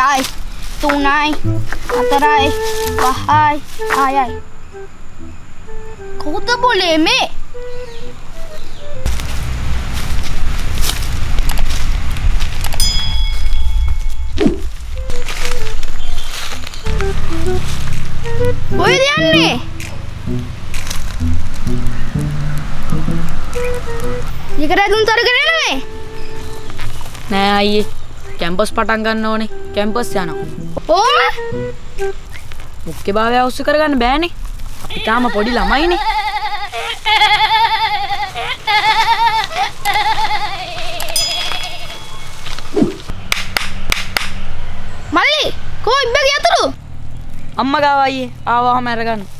Takai, tunay, ataray, bahay, ayay. Kuta boleme. Voy de Anne. ¿Y qué tal un target? No, ahí. Campus patangan no, campus ya no. Oh, ¿qué va a haber? ¿Usted carga en Benny? ¿Cama por la mañana? Mali, ¿cómo es? ¿Qué es? ¿Qué es? ¿Qué es? ¿Qué es?